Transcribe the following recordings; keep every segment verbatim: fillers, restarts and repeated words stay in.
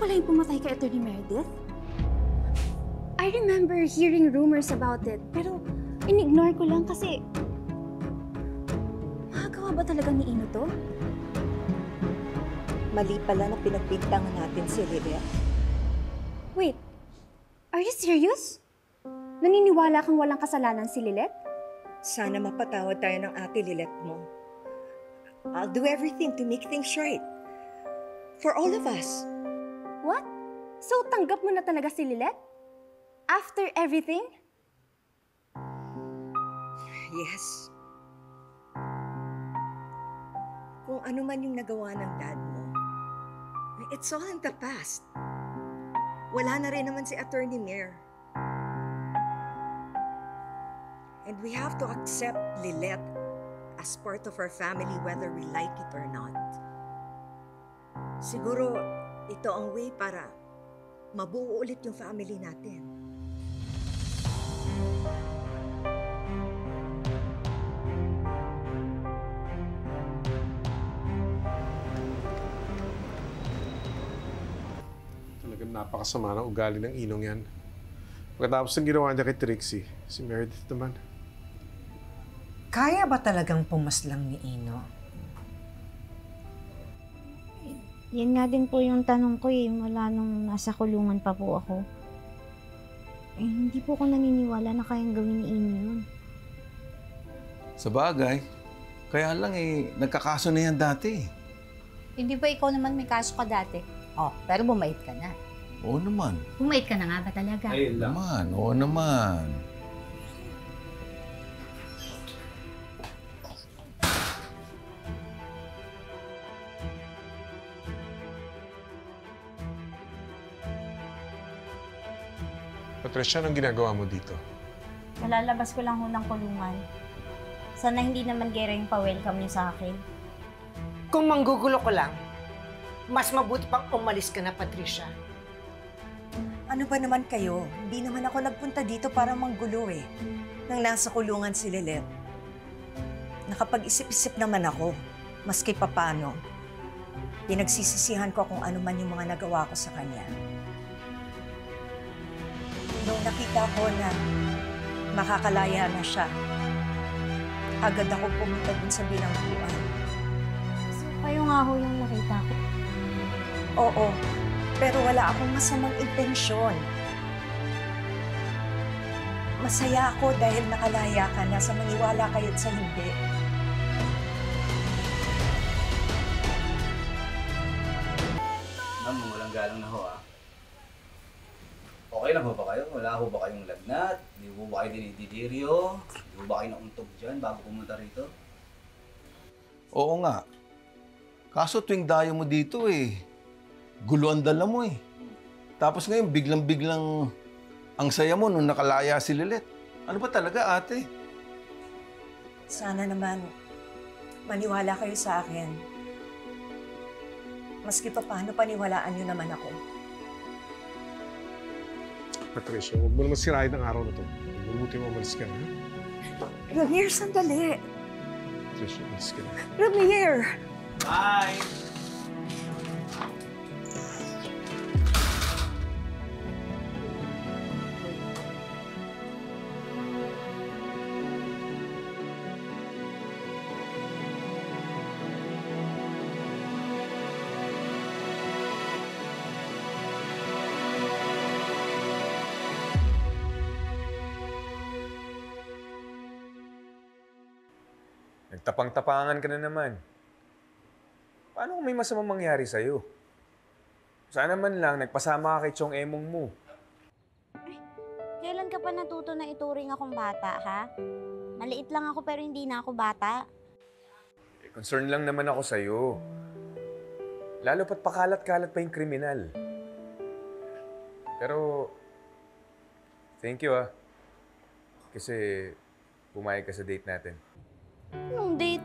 pala yung pumatay kay Atty. Meredith? I remember hearing rumors about it, pero in-ignore ko lang kasi... Makagawa ba talaga ni Ino to? Mali pala na pinagpintangan natin si Lilet. Wait, are you serious? Naniniwala kang walang kasalanan si Lilet? Sana mapatawad tayo ng ate Lilet mo. I'll do everything to make things right. For all of us. What? So tanggap mo na talaga si Lilet? After everything? Yes. Kung ano man yung nagawa ng dad mo, it's all in the past. Wala na rin naman si Atty. Mair. And we have to accept Lilet as part of our family whether we like it or not. Siguro, ito ang way para mabuo ulit yung family natin. Talagang napakasama ng ugali ng inong yan. Pagkatapos ng ginawa niya kay Trixie, si Meredith naman. Kaya ba talagang pumaslang ni Ino? Yan nga din po yung tanong ko eh, mula nung nasa kulungan pa po ako. Eh, hindi po ko naniniwala na kayang gawin ni Ino yun. Sa bagay, kaya lang eh, nagkakaso na yan dati. Hindi ba ikaw naman may kaso ka dati? Oh, pero bumait ka na. Oo naman. Bumait ka na nga ba talaga? Ay, naman. Oo naman. Patricia, anong ginagawa mo dito? Nalalabas ko lang ho ng kulungan. Sana hindi naman gera yung pa-welcome niyo sa akin. Kung manggugulo ko lang, mas mabuti pang umalis ka na, Patricia. Ano ba naman kayo? Hindi naman ako nagpunta dito para manggulo eh. Nang nasa kulungan si Lilet. Nakapag-isip-isip naman ako, maski papano. Pinagsisisihan ko kung ano man yung mga nagawa ko sa kanya. Nung nakita ko na makakalaya na siya, agad ako pumunta dun sa bilangguan. So, kayo nga ho yung nakita ko? Oo, pero wala akong masamang intensyon. Masaya ako dahil nakalaya ka na, sa maniwala kayo't sa hindi. Ma'am, walang galang na ho ah. Okay na ba ba kayo? Wala ho ba kayong lagnat? Hindi ho ba kayo dinididiryo? Hindi ho ba kayo nauntog dyan bago pumunta rito? Oo nga. Kaso tuwing dayo mo dito eh, gulo ang dala mo eh. Tapos ngayon biglang-biglang ang saya mo nung nakalaya si Lilet. Ano ba talaga ate? Sana naman maniwala kayo sa akin. Maski pa paano paniwalaan nyo naman ako. Patricia, huwag mo naman sirahin ang araw na ito. Mabuti mo umalis ka na. Ramir, sandali! Patricia, umalis ka na. Ramir! Bye! Nagtapang-tapangan ka na naman. Paano kung may masamang mangyari sa'yo? Sana man lang nagpasama ka kay Chong Emong mo. Ay, kailan ka pa natuto na ituring akong bata, ha? Maliit lang ako pero hindi na ako bata. Eh, concern lang naman ako sa'yo. Lalo pat pakalat-kalat pa yung kriminal. Pero, thank you, ah. Kasi pumayag ka sa date natin. Anong date?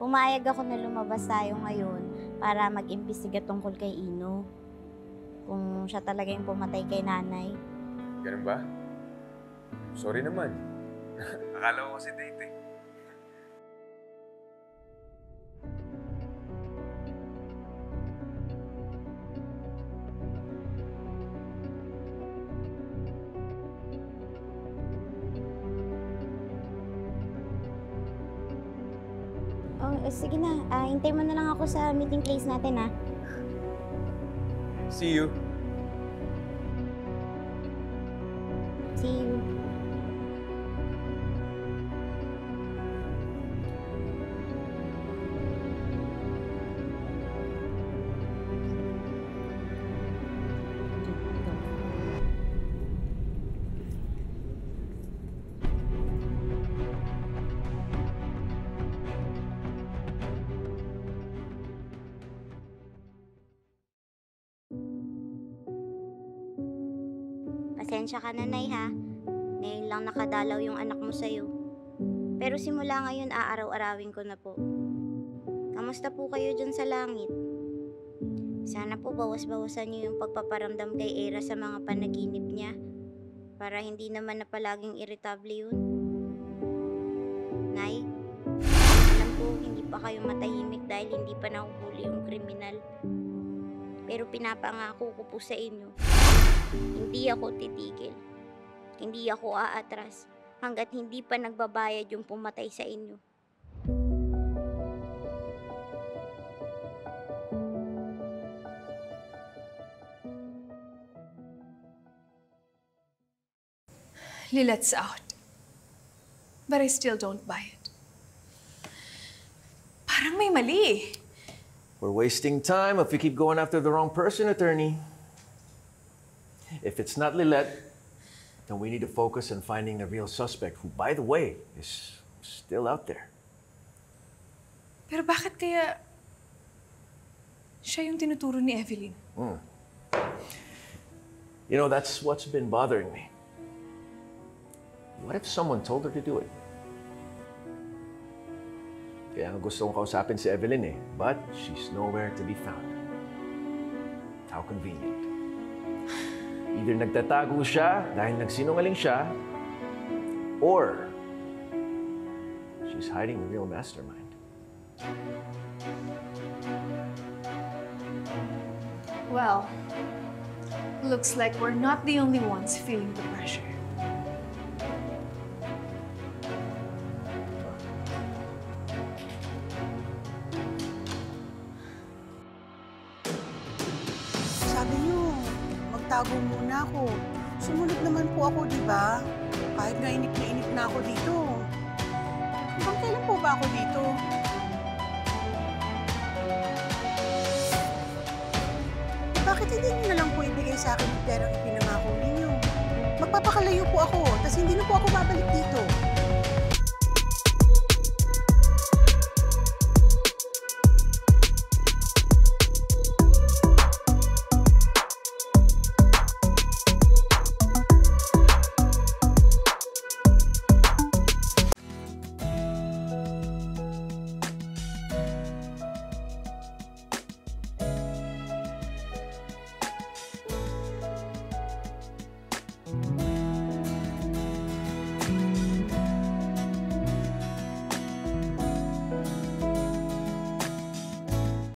Pumayag ako na lumabas tayo ngayon para mag-imbestiga tungkol kay Ino. Kung siya talaga yung pumatay kay nanay. Ganun ba? Sorry naman. Akala ko kasi date eh. Oh, sige na. Uh, hintay mo na lang ako sa meeting place natin, ha? See you. See you. Pasensya ka na, Nay, ha? Ngayon lang nakadalaw yung anak mo sa'yo. Pero simula ngayon, aaraw-arawin ko na po. Kamusta po kayo dyan sa langit? Sana po bawas-bawasan niyo yung pagpaparamdam kay Era sa mga panaginip niya para hindi naman na palaging irritable yun. Nay, alam po hindi pa kayo matahimik dahil hindi pa nahuhuli yung kriminal. Pero pinapangako ko po sa inyo, hindi ako titigil. Hindi ako aatras hanggat hindi pa nagbabayad yung pumatay sa inyo. Lilet's out. But I still don't buy it. Parang may mali. We're wasting time if we keep going after the wrong person, attorney. If it's not Lilet, then we need to focus on finding the real suspect, who, by the way, is still out there. Pero bakit kaya siya yung tinuturo ni Evelyn? Mm. You know, that's what's been bothering me. What if someone told her to do it? Kaya gusto kong kausapin si Evelyn eh, but she's nowhere to be found. How convenient. Either nagtatago siya dahil nagsinungaling siya, or she's hiding the real mastermind. Well, looks like we're not the only ones feeling the pressure. Tago muna ako. Sumunod naman po ako, di ba? Kahit nainip na inip na ako dito. Hanggang kailan po ba ako dito? Bakit hindi niyo na lang po ibigay sa akin yung perang ipinangako ninyo? Magpapakalayo po ako, tas hindi na po ako babalik dito.